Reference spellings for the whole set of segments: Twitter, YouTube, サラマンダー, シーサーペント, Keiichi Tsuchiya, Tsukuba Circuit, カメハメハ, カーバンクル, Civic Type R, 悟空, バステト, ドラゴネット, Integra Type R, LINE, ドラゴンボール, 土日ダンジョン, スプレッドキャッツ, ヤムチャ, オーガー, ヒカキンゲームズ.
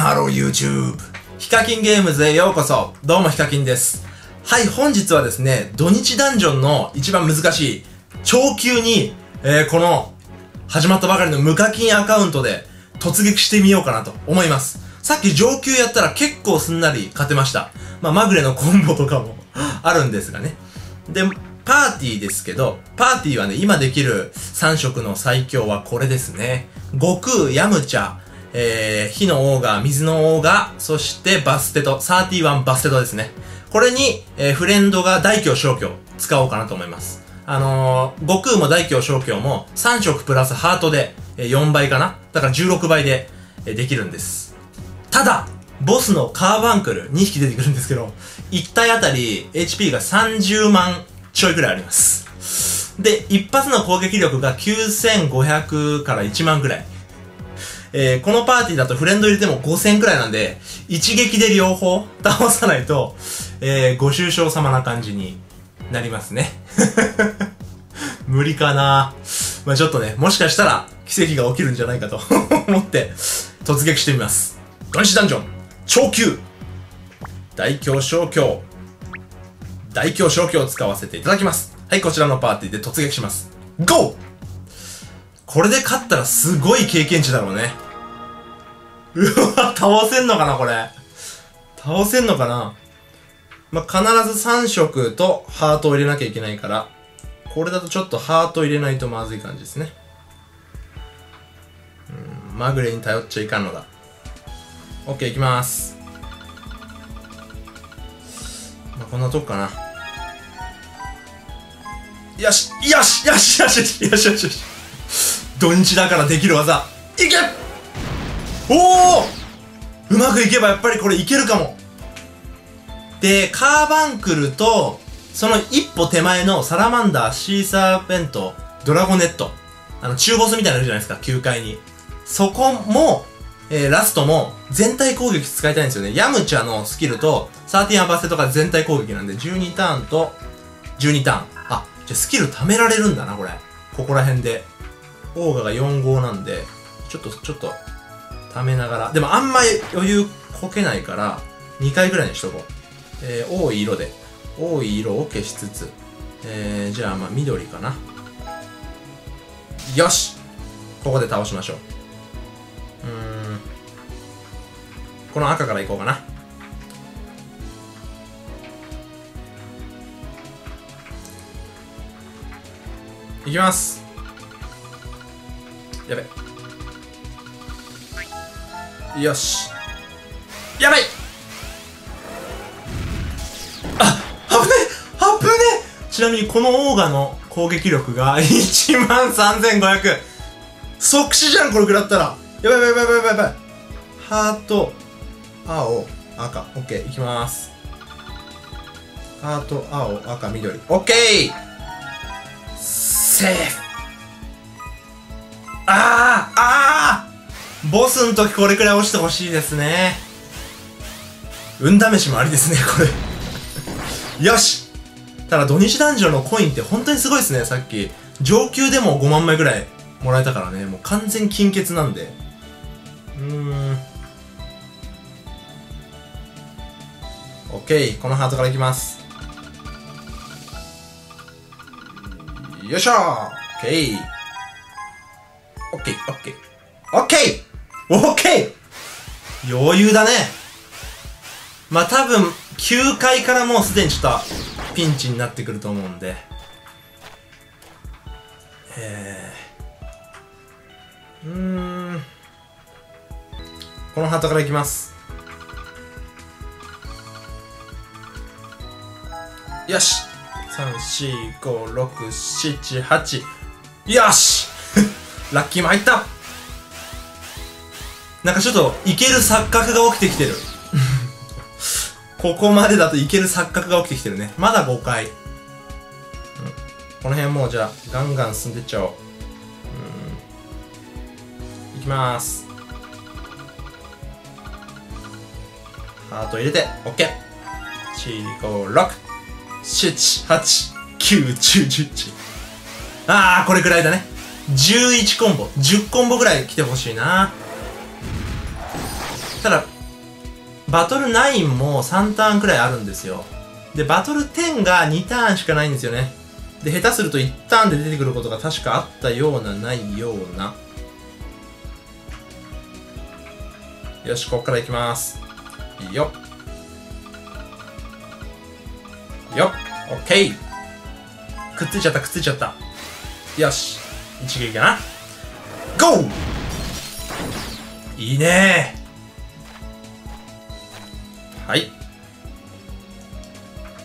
ハロー YouTube ヒカキンゲームズへようこそ。どうもヒカキンです。はい、本日はですね、土日ダンジョンの一番難しい超級に、この始まったばかりの無課金アカウントで突撃してみようかなと思います。さっき上級やったら結構すんなり勝てました。まあ、まぐれのコンボとかもあるんですがね。でパーティーですけど、パーティーはね、今できる3色の最強はこれですね。悟空、ヤムチャ、火のオーガー、水のオーガー、そしてバステト、31バステトですね。これに、フレンドが大凶小凶使おうかなと思います。悟空も大凶小凶も3色プラスハートで、4倍かな、だから16倍で、できるんです。ただ、ボスのカーバンクル2匹出てくるんですけど、1体あたり HP が30万ちょいくらいあります。で、一発の攻撃力が9500から1万くらい。このパーティーだとフレンド入れても5000くらいなんで、一撃で両方倒さないと、ご愁傷様な感じになりますね。無理かな。まあ、ちょっとね、もしかしたら奇跡が起きるんじゃないかと思って突撃してみます。土日ダンジョン超級大凶小凶大凶小凶を使わせていただきます。はい、こちらのパーティーで突撃します。GO！これで勝ったらすごい経験値だろうね。うわ、倒せんのかなこれ。倒せんのかな。まあ、必ず3色とハートを入れなきゃいけないから、これだとちょっとハート入れないとまずい感じですね。まぐれに頼っちゃいかんのだ。OK、いきます。まあ、こんなとこかな。よしよしよしよしよしよしよし。土日だからできる技いけ。おお、うまくいけばやっぱりこれいけるかも。でカーバンクルとその一歩手前のサラマンダー、シーサーペント、ドラゴネット、中ボスみたいなのいるじゃないですか、9階に。そこも、ラストも全体攻撃使いたいんですよね。ヤムチャのスキルと31バステとか全体攻撃なんで、12ターンと12ターン。あ、じゃあスキル貯められるんだなこれ。ここら辺でオーガが45なんで、ちょっと、溜めながら。でもあんま余裕こけないから、2回ぐらいにしとこう。多い色で。多い色を消しつつ。じゃあまあ緑かな。よし！ここで倒しましょう。この赤からいこうかな。いきます。やべ、よし、やばい。あ、危ねえ危ねえ。ちなみにこのオーガの攻撃力が1万3500。即死じゃんこれ食らったら。やばいやばいやばいやばいやばい。ハート、青、赤、オッケー、いきます。ハート、青、赤、緑、オッケー、セーフ。あああー、ボスの時これくらい落ちてほしいですね。運試しもありですねこれ。よし。ただ土日ダンジョンのコインって本当にすごいですね。さっき上級でも5万枚ぐらいもらえたからね。もう完全金欠なんで、オッケー、このハートからいきます。よいしょ、オッケー、オッケー、オッケー、オッケー、オッケー。余裕だね。まあ多分9回からもうすでにちょっとピンチになってくると思うんで、このハートからいきます。よし、3456788、よし。ラッキーも入った。なんかちょっといける錯覚が起きてきてる。ここまでだといける錯覚が起きてきてるね。まだ5回、この辺もうじゃあガンガン進んでっちゃおう。いきまーす。ハート入れて OK4567891011。ああ、これくらいだね。11コンボ、10コンボぐらい来てほしいな。ただバトル9も3ターンくらいあるんですよ。でバトル10が2ターンしかないんですよね。で下手すると1ターンで出てくることが確かあったようなないような。よし、こっからいきます。よっよっ、オッケー。くっついちゃった、くっついちゃった。よし、一撃かな。ゴー。いいねー。はい、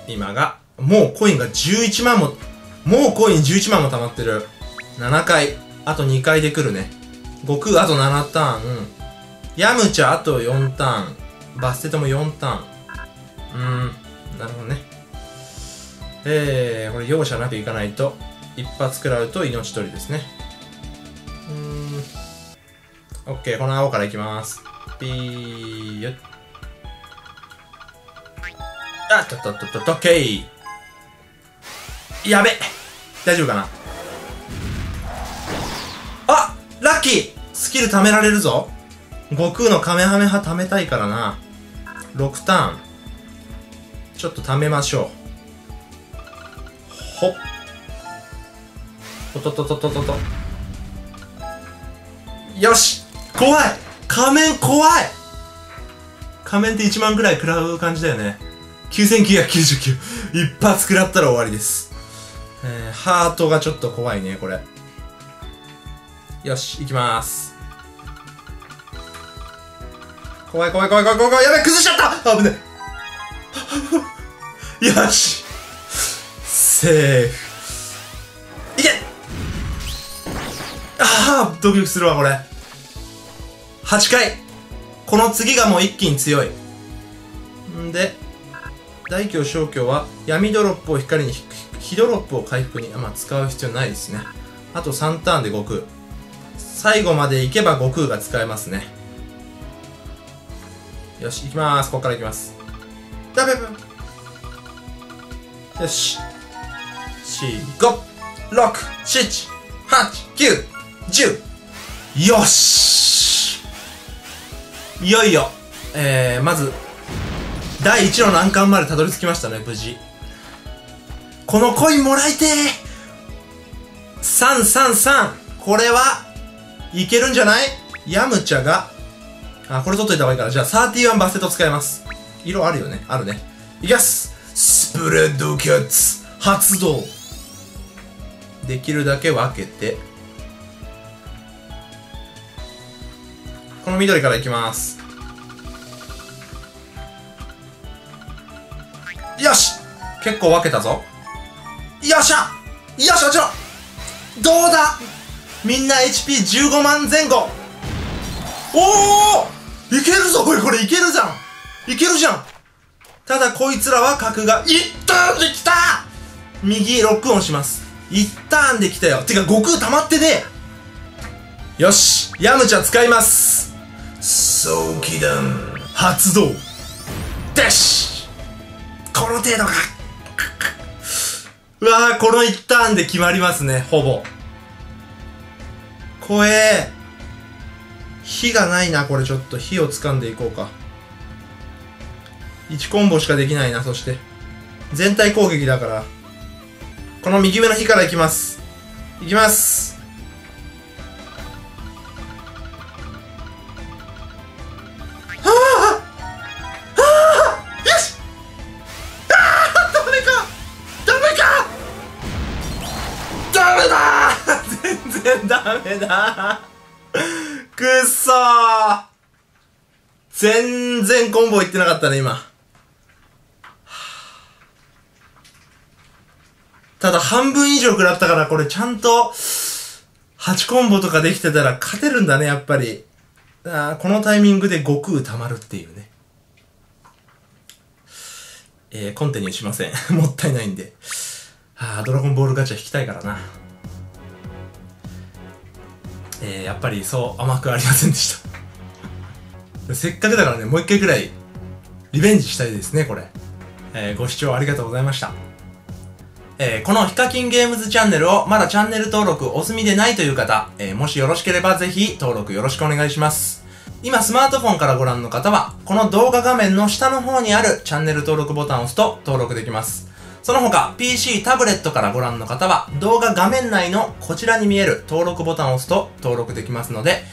今がもうコインが11万も、もうコイン11万も溜まってる。7回、あと2回で来るね。悟空あと7ターン、ヤムチャあと4ターン、バステとも4ターン。なるほどね。これ容赦なくいかないと一発食らうと命取りですね。オッケー、この青からいきます。ピーよっ、あっとっとっとっとっと、オッケー。やべ、大丈夫かな。あ、ラッキー、スキル貯められるぞ。悟空のカメハメハ貯めたいからな。6ターンちょっと貯めましょう。ほっととととととと、よし。怖い、仮面怖い。仮面って1万くらい食らう感じだよね。9999 一発食らったら終わりです。ハートがちょっと怖いねこれ。よし、いきます。怖い怖い怖い怖い怖い、やべ、崩しちゃった。危ねえよし、セーフ。いけ。ああ、ドキドキするわこれ。8回、この次がもう一気に強いんで、大凶小凶は闇ドロップを光に、火ドロップを回復に、まあ使う必要ないですね。あと3ターンで悟空、最後までいけば悟空が使えますね。よし、行きまーす。ここから行きます。ダメブ。よし。4、5、6、7、8、9、10。よし。いよいよ、まず、第1の難関までたどり着きましたね、無事。このコインもらいてー。333。これは、いけるんじゃない？ヤムチャが、あ、これ取っといた方がいいから。じゃあ、31バステト使います。色あるよね。あるね。いきます。スプレッドキャッツ、発動。できるだけ分けて。この緑からいきます。よし！結構分けたぞ。よっしゃ！よっしゃ、ちょ！どうだ！みんな HP15 万前後。おお！いけるぞこれ、これいけるじゃん、いけるじゃん。ただこいつらは角が1ターンできた。右ロックオンします。1ターンできたよ。てか悟空溜まってね。よし、ヤムチャ使います。早期弾発動でし。この程度か。うわー、この1ターンで決まりますね、ほぼ。怖え。火がないな、これちょっと火を掴んでいこうか。1コンボしかできないな、そして。全体攻撃だから。この右上の火からいきます。いきます。はあはあはあ、よし、ああ、ダメかダメかダメだ全然ダメだくっそー、全然コンボいってなかったね、今。ただ半分以上食らったから、これちゃんと8コンボとかできてたら勝てるんだね、やっぱり。このタイミングで悟空溜まるっていうね。コンティニューしません。もったいないんで。ドラゴンボールガチャ引きたいからな。やっぱりそう甘くありませんでしたせっかくだからね、もう一回くらいリベンジしたいですね、これ。ご視聴ありがとうございました。このヒカキンゲームズチャンネルをまだチャンネル登録お済みでないという方、もしよろしければぜひ登録よろしくお願いします。今スマートフォンからご覧の方は、この動画画面の下の方にあるチャンネル登録ボタンを押すと登録できます。その他、PC、タブレットからご覧の方は、動画画面内のこちらに見える登録ボタンを押すと登録できますので、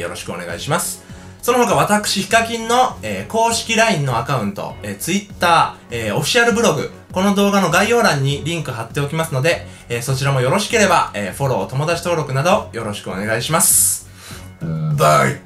よろしくお願いします。その他、私、ヒカキンの、公式 LINE のアカウント、Twitter、オフィシャルブログ、この動画の概要欄にリンク貼っておきますので、そちらもよろしければ、フォロー、友達登録などよろしくお願いします。バイ。